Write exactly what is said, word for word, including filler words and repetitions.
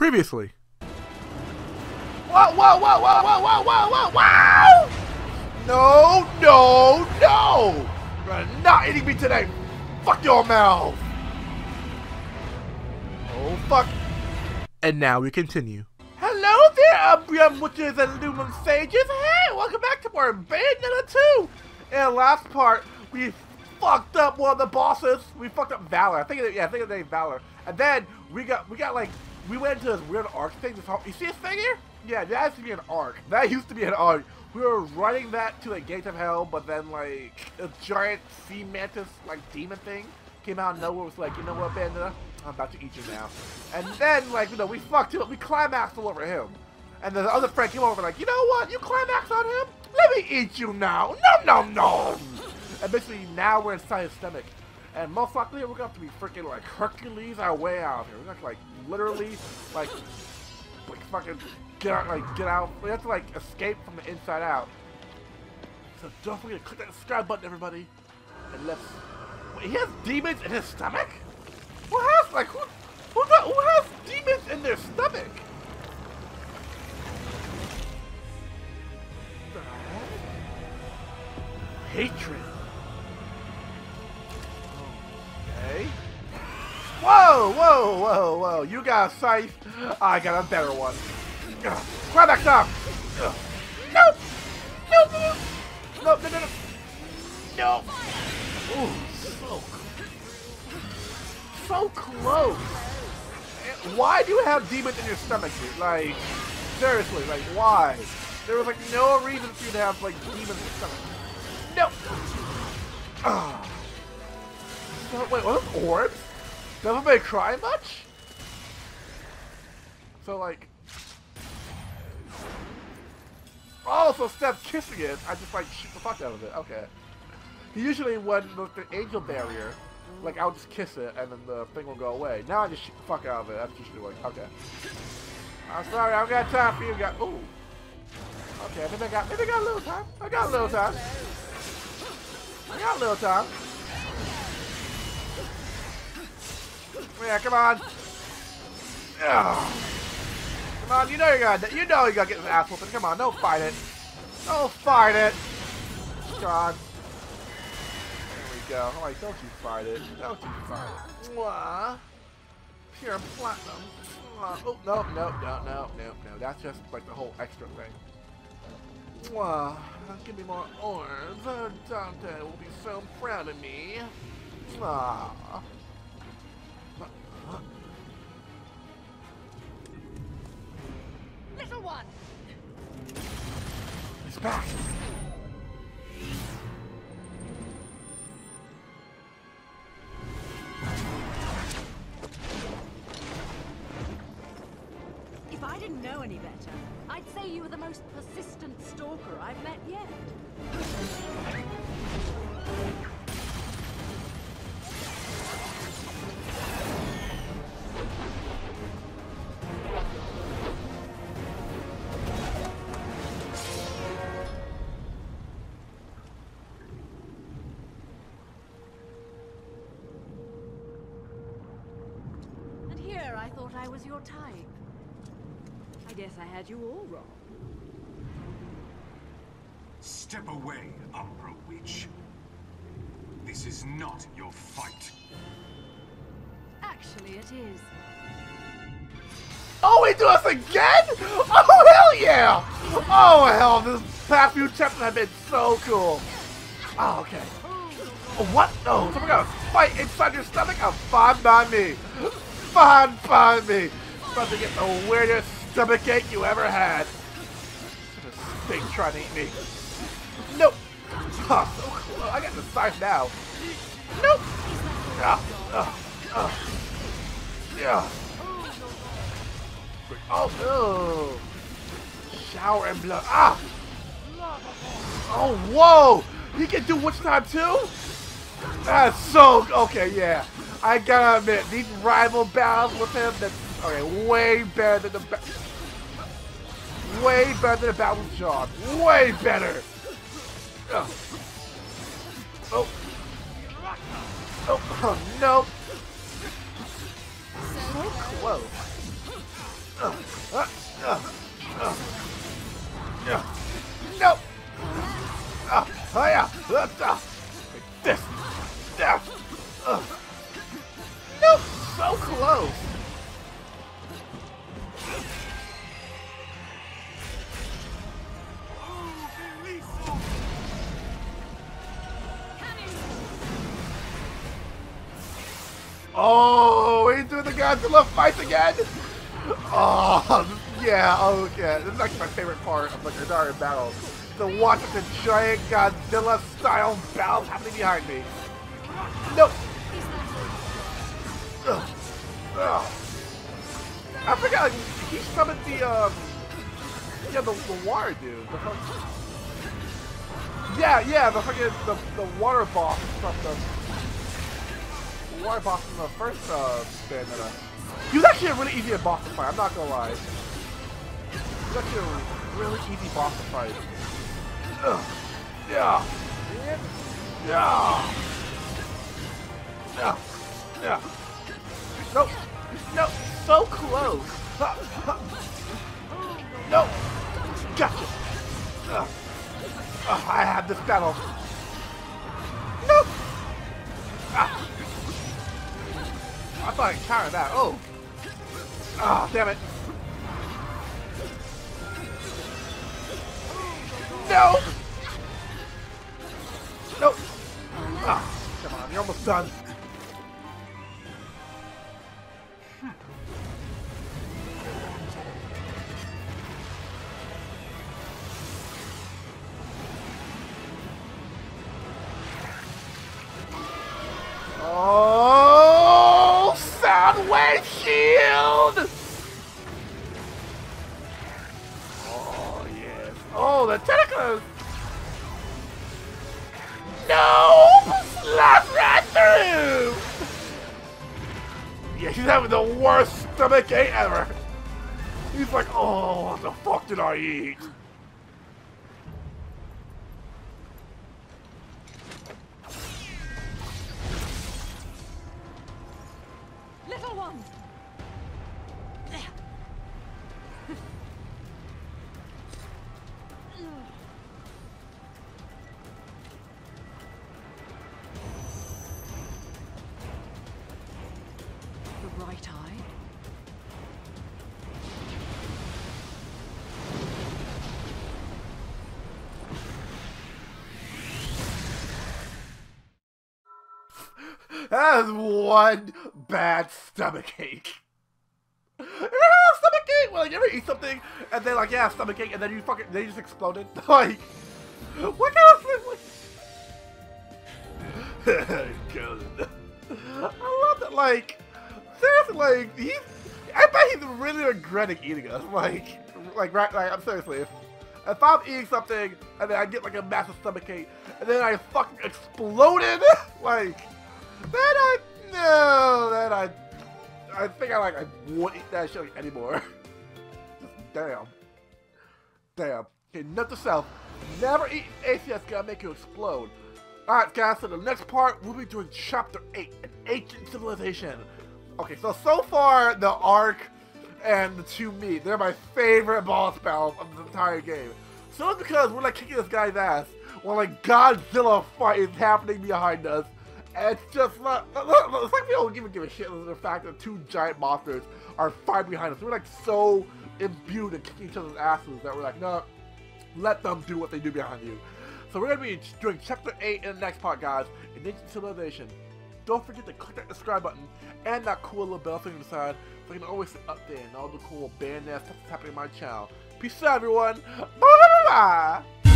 previously. Whoa, whoa, whoa, whoa, whoa, whoa, whoa, whoa, whoa! No, no, no! You're not eating me today! Fuck your mouth! Oh, fuck. And now we continue. Hello there, Umbreon Witches and Lumen Sages! Hey, welcome back to more Bandana two! In the last part, we fucked up one of the bosses. We fucked up Valor. I think, it, yeah, I think it's named Valor. And then, we got, we got like, we went into this weird arc thing. This whole, you see this thing here? Yeah, that has to be an arc. That used to be an arc. We were running that to the gates of hell, but then like a giant sea mantis like demon thing came out of nowhere. It was like, you know what, Bandana? I'm about to eat you now. And then like, you know, we fucked him up. We climaxed all over him. And then the other friend came over like, you know what? You climaxed on him? Let me eat you now. No, no, no. And basically now we're inside his stomach. And most likely we're going to have to be freaking like Hercules our way out of here. We're going to like literally like, like fucking... Get out, like, get out. We have to, like, escape from the inside out. So don't forget to click that subscribe button, everybody. And let's... Wait, he has demons in his stomach? Who has, like, who... Who, the, who has demons in their stomach? What the heck? Hatred. Okay. Whoa, whoa, whoa, whoa. You got a scythe. I got a better one. Ugh. Cry back down! Nope! Nope! Nope! Nope! No! No! No! No! Ooh, so, so close! Why do you have demons in your stomach, dude? Like, seriously, like, why? There was, like, no reason for you to have, like, demons in your stomach. Nope! Ugh. So, wait, what are those orbs? Does everybody cry much? So, like... Oh, so instead of kissing it, I just like shoot the fuck out of it. Okay. Usually when with the angel barrier, like I'll just kiss it and then the thing will go away. Now I just shoot the fuck out of it. That's usually like, okay. I'm sorry, I don't got time for you. Got ooh. Okay, maybe I got maybe I got a little time. I got a little time. I got a little time. Yeah, come on. Ugh. Come on, you know you gotta, you know you gotta get this ass whooping. Come on, don't fight it. Don't fight it. God. There we go. I'm like, don't you fight it. Don't you fight it. Mwah. Pure platinum. Mwah. Oh, no, no, no, no, no, no. That's just like the whole extra thing. Mwah. Give me more orbs. Dante will be so proud of me. Mwah. One. He's back. If I didn't know any better, I'd say you were the most persistent stalker I've met yet. I thought I was your type. I guess I had you all wrong. Step away, Umbra Witch. This is not your fight. Actually, it is. Oh, we do us again? Oh, hell yeah! Oh, hell, this past few chapters have been so cool. Oh, okay. Oh, what? Oh, someone got a fight inside your stomach? I'm fine by me. Fine by me! About to get the weirdest stomach ache you ever had. Thing trying to eat me. Nope. Huh, so close. I got the scythe now. Nope. Ah, ah, ah. Yeah. Oh no. Shower and blood. Ah. Oh whoa. He can do witch time too. That's so okay. Yeah. I gotta admit, these rival battles with him, that's okay, way better than the ba- way better than the battle with John. Way better! Ugh. Oh. Oh, oh, no. So close. Oh, we do the Godzilla fight again! Oh, yeah, oh, yeah. This is actually my favorite part of the Godzilla battle. The watch of the giant Godzilla-style battle happening behind me. Nope! Ugh. Ugh. I forgot, like, he summoned the, um... yeah, the, the water dude. The fuck... Yeah, yeah, the fucking, the, the water boss from the... Water boss from the first uh, Bandana. He was actually a really easy boss to fight. I'm not gonna lie. He was actually a really easy boss to fight. Ugh. Yeah. Yeah. Yeah. Yeah. Nope. Nope. So close. Ha, ha. Nope. Gotcha. Ugh. Ugh, I have this battle. Nope. Ah. I thought I countered that. Oh. Ah, oh, damn it. No. Nope. Ah, oh, come on. You're almost done. Ever. He's like, oh, what the fuck did I eat? Little one. The right eye. That is one bad stomachache. You ever had a stomachache? Well, like, you ever eat something and then like, yeah, stomachache, and then you fucking, they just exploded. Like, what kind of God. I love that. Like, seriously, like he's, I bet he's really regretting eating us. Like, like, right? Like, I'm seriously. If, if I'm eating something and then I get like a massive stomachache and then I fucking exploded, like. That I no, that I I think I like I won't eat that shit anymore. Damn, damn. Okay, note to self: never eat A C S. Gonna make you explode. All right, guys. So the next part we'll be doing Chapter Eight: An Ancient Civilization. Okay, so so far the ARK and the two me, they're my favorite boss battles of the entire game. So it's because we're like kicking this guy's ass while like Godzilla fight is happening behind us. And it's just not, it's like we don't even give a shit about the fact that two giant monsters are fighting behind us. We're like so imbued in kicking each other's asses that we're like, no, let them do what they do behind you. So we're going to be doing Chapter eight in the next part, guys, in Ancient Civilization. Don't forget to click that subscribe button and that cool little bell thing on the side so you can always stay up there and all the cool Bandana stuff that's happening on my channel. Peace out, everyone. Bye-bye.